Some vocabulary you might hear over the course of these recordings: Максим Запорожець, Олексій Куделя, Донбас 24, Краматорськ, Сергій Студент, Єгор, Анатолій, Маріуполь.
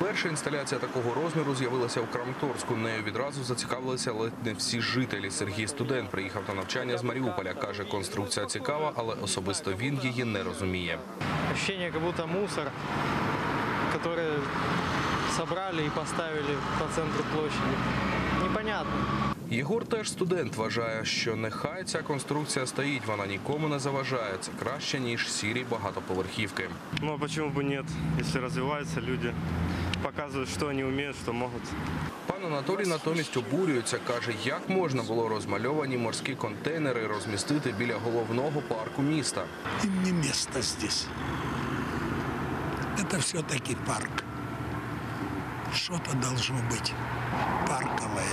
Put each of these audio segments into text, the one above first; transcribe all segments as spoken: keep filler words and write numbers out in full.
Перша інсталяція такого розміру з'явилася у Краматорську. Нею відразу зацікавилися ледь не всі жителі. Сергій Студент приїхав на навчання з Маріуполя. Каже, конструкція цікава, але особисто він її не розуміє. Відчуття, як будто мусор, який зібрали і поставили по центру площаді. Непонятно. Єгор теж студент, вважає, що нехай ця конструкція стоїть, вона нікому не заважає. Це краще, ніж сірі багатоповерхівки. Ну, а чому б ні, якщо розвиваються люди, показують, що вони вміють, що можуть. Пан Анатолій натомість обурюється, каже, як можна було розмальовані морські контейнери розмістити біля головного парку міста. Їм не місце тут. Це все-таки парк. Що то має бути паркове.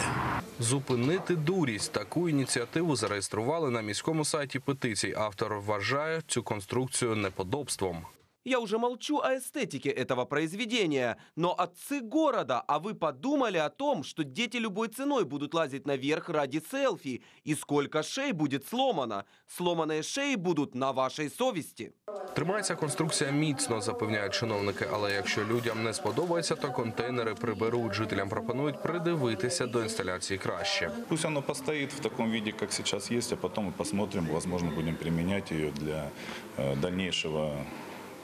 Зупинити дурість. Таку ініціативу зареєстрували на міському сайті петицій. Автор вважає цю конструкцію неподобством. Я уже молчу о эстетике этого произведения, но отцы города, а вы подумали о том, что дети любой ценой будут лазить наверх ради селфи, и сколько шеи будет сломано. Сломанные шеи будут на вашей совести. Тримається конструкція міцно, запевняють чиновники, але якщо людям не сподобається, то контейнери приберуть. Жителям пропонують придивитися до інсталяції краще. Пусть воно постоїть в такому вигляді, як зараз є, а потім ми подивимося, можливо, будемо приміняти її для дальнішого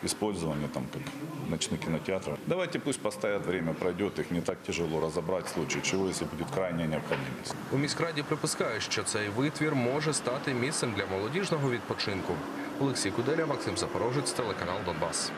использования, там, как ночные кинотеатры. Давайте пусть поставят, время пройдет, их не так тяжело разобрать в случае чего, если будет крайняя необходимость. У міськраді припускають, що цей витвір може стати місцем для молодіжного відпочинку. Олексій Куделя, Максим Запорожець, телеканал «Донбас».